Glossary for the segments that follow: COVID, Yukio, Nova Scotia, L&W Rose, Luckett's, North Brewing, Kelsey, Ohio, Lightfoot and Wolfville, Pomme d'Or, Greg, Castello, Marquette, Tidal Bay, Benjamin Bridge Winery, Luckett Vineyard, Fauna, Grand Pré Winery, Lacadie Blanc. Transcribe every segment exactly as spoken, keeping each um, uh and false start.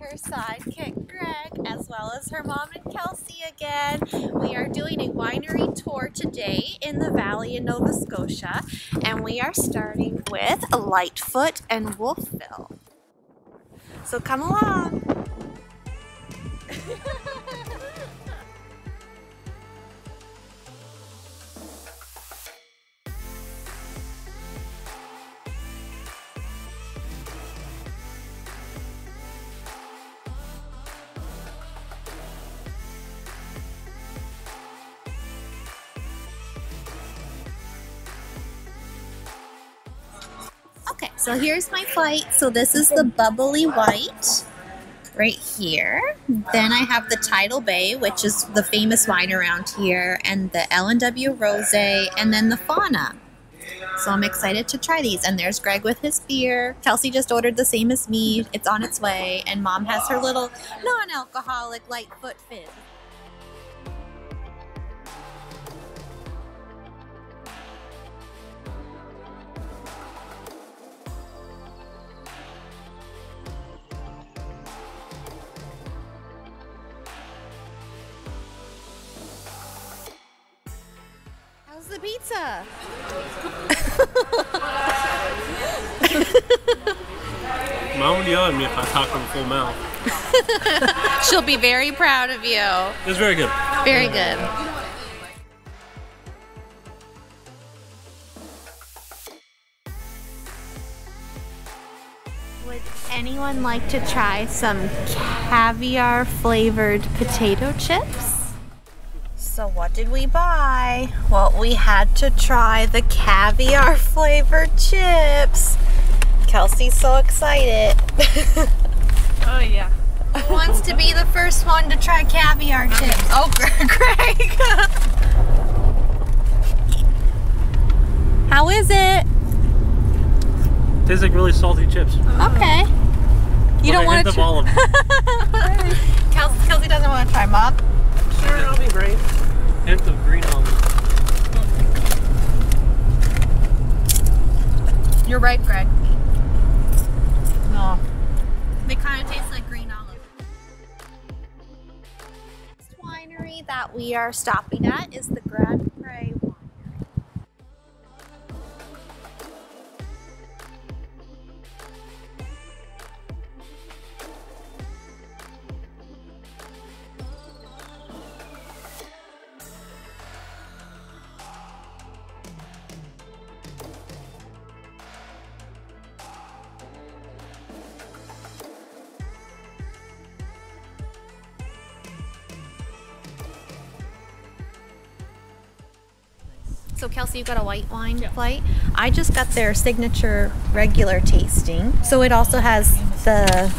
her sidekick Greg, as well as her mom and Kelsey again. We are doing a winery tour today in the valley in Nova Scotia, and we are starting with Lightfoot and Wolfville. So come along! Okay, so here's my flight. So this is the bubbly white right here. Then I have the Tidal Bay, which is the famous wine around here, and the L and W Rose, and then the Fauna. So I'm excited to try these. And there's Greg with his beer. Kelsey just ordered the same as me. It's on its way. And Mom has her little non-alcoholic Lightfoot fizz. The pizza. Mom would yell at me if I talk with a full mouth. She'll be very proud of you. It was very good. Very good. Would anyone like to try some caviar flavored potato chips? So what did we buy? Well, we had to try the caviar flavored chips. Kelsey's so excited. Oh yeah. Who wants to be the first one to try caviar chips? Oh, Greg. How is it? Tastes like really salty chips. Okay. You don't want to try all of them. Kelsey doesn't want to try, Mom. Sure, it'll be great. Hint of green olive. You're right, Greg. No. They kind of taste like green olive. Next winery that we are stopping at is the Grand Pré Winery. So Kelsey, you got a white wine yeah. flight. I just got their signature regular tasting. So it also has the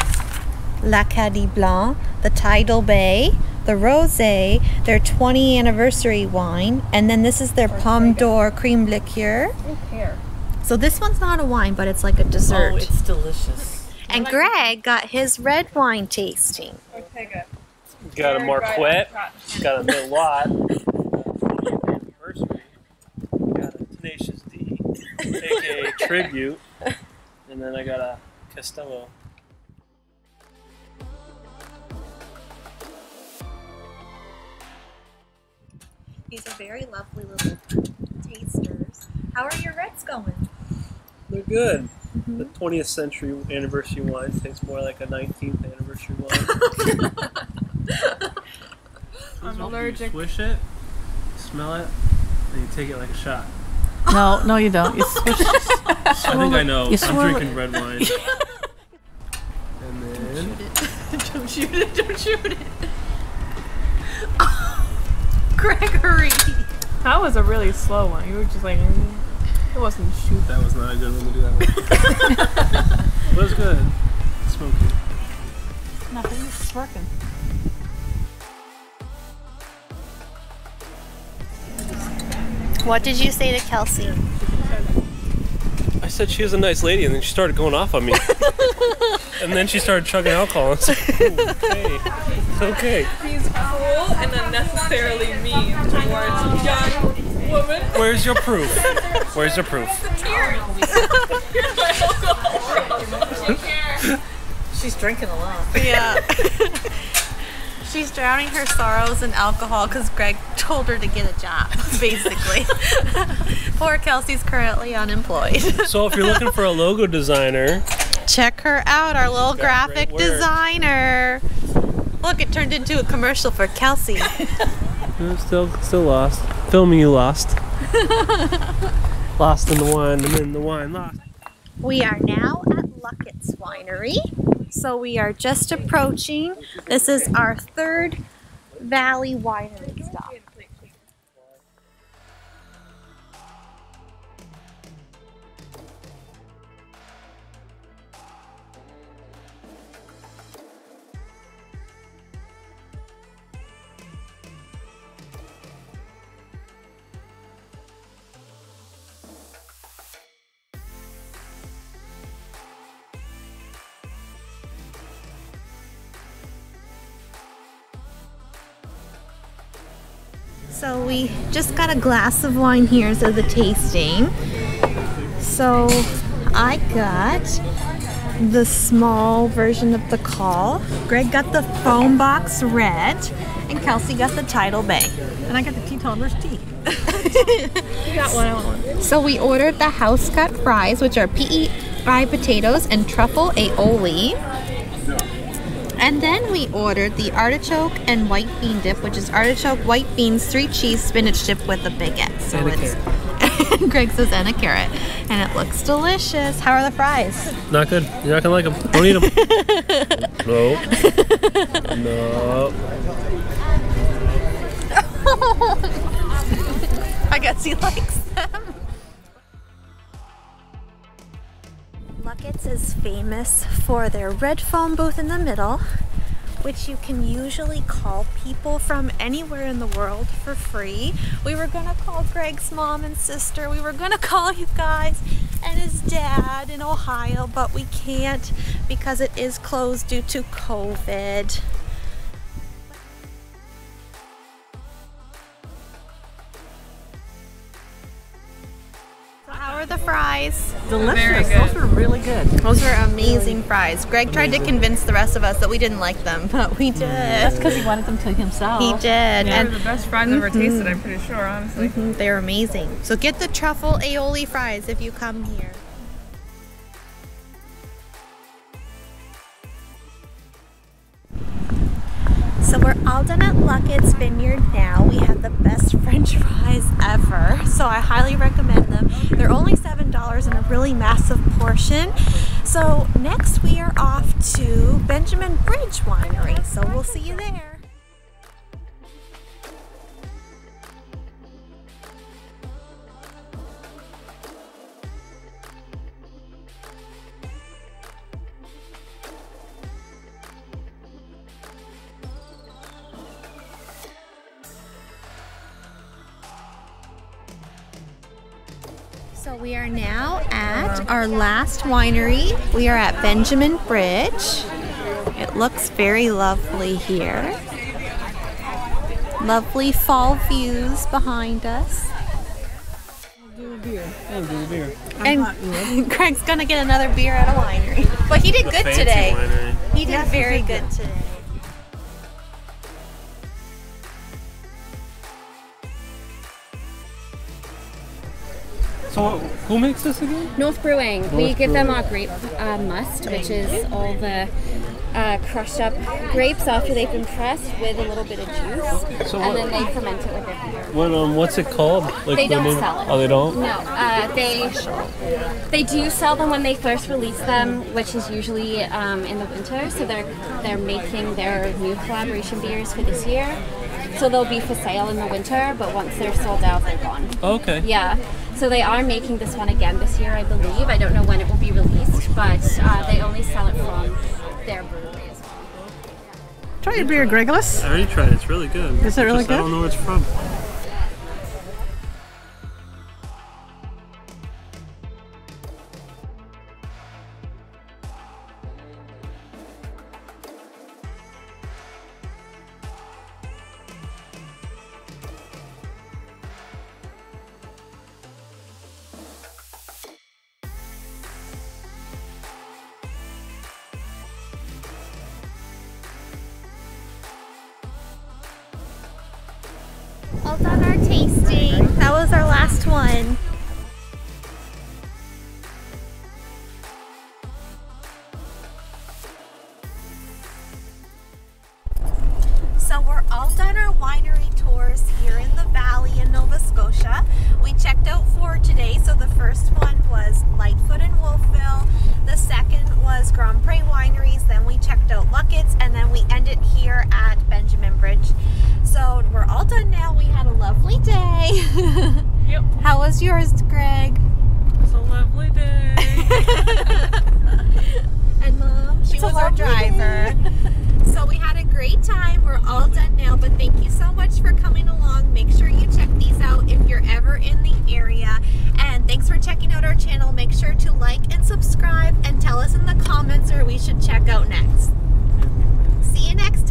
Lacadie Blanc, the Tidal Bay, the Rosé, their twentieth anniversary wine, and then this is their Pomme d'Or cream liqueur. So this one's not a wine, but it's like a dessert. Oh, it's delicious. And Greg got his red wine tasting. Got a Marquette, got a Merlot. A K A tribute, and then I got a Castello. These are very lovely little tasters. How are your reds going? They're good. Mm-hmm. The twentieth century anniversary wine tastes more like a nineteenth anniversary wine. I'm allergic. You swish it, smell it, and you take it like a shot. No, no you don't. You swish, swish, I think I know. I'm drinking it. Red wine. And then... Don't shoot it. Don't shoot it. Don't shoot it. Oh, Gregory! That was a really slow one. You were just like... It wasn't shoot. That was not a good one to do that one. It was good. It's smoky. Nothing. It's working. What did you say to Kelsey? I said she was a nice lady, and then she started going off on me. And then she started chugging alcohol. It's like, okay, it's okay. He's cruel and unnecessarily mean towards young woman. Where's your proof? Where's your proof? Here's my alcohol problem. She's drinking a lot. Yeah. She's drowning her sorrows in alcohol because Greg told her to get a job, basically. Poor Kelsey's currently unemployed. So if you're looking for a logo designer, check her out, our little graphic designer. Look, it turned into a commercial for Kelsey. I'm still, still lost. Filming you lost. Lost in the wine, and in the wine lost. We are now at Luckett's Winery. So we are just approaching. This is our third Valley Winery stop. So we just got a glass of wine here as a tasting. So I got the small version of the call. Greg got the foam box red, and Kelsey got the Tidal Bay. And I got the teetotaler's tea. You got one, I want one. So we ordered the house cut fries, which are pea fried potatoes and truffle aioli. And then we ordered the artichoke and white bean dip, which is artichoke, white beans, three cheese, spinach dip with a baguette. So and it's, a carrot. Greg says, and a carrot. And it looks delicious. How are the fries? Not good. You're not going to like them. Don't eat them. No. No. I guess he likes them. Luckett's is famous for their red phone booth in the middle, which you can usually call people from anywhere in the world for free. We were gonna call Greg's mom and sister, we were gonna call you guys and his dad in Ohio, but we can't because it is closed due to COVID. How are the fries? Delicious. Those are really good. Those are amazing fries. Greg tried to convince the rest of us that we didn't like them, but we did. That's because he wanted them to himself. He did. Yeah, and they're the best fries I've ever tasted, I'm pretty sure, honestly. Mm-hmm. They're amazing. So get the truffle aioli fries if you come here. So we're all done at Luckett's Vineyard now. We have the best French fries ever, so I highly recommend them. They're only seven dollars in a really massive portion. So next we are off to Benjamin Bridge Winery, so we'll see you there. So we are now at our last winery. We are at Benjamin Bridge. It looks very lovely here. Lovely fall views behind us. I'll do a beer. I'll do a beer. And I'm not Greg's gonna get another beer at a winery. But he did good today. Winery. He did yes, very good today. So who makes this again? North Brewing. North we give Brewing. them our grape uh, must, which is all the uh, crushed up grapes after they've been pressed with a little bit of juice, so and what, then they ferment it with their beer. What um, what's it called? Like they don't name? sell it. Oh, they don't? No, uh, they they do sell them when they first release them, which is usually um, in the winter. So they're they're making their new collaboration beers for this year. So they'll be for sale in the winter, but once they're sold out, they're gone. Okay. Yeah. So they are making this one again this year, I believe. I don't know when it will be released, but uh, they only sell it from their brewery as well. Try your beer, Gregless. I already tried it. It's really good. Is it really Just good? I don't know where it's from. All done our tasting. That was our last one. So we're all done our winery tours here in the valley in Nova Scotia. We checked out four today. So the first one was Lightfoot and Wolfville. The second was Grand Pré Wineries. Then we checked out Luckett's, and then we ended here at Benjamin Bridge. So we're all done now. We had a lovely day. Yep. How was yours, Greg? It was a lovely day. And Mom, she it's was our driver. Day. So we had a great time. We're all done now, but thank you so much for coming along. Make sure you check these out if you're ever in the area. And thanks for checking out our channel. Make sure to like and subscribe and tell us in the comments where we should check out next. See you next time.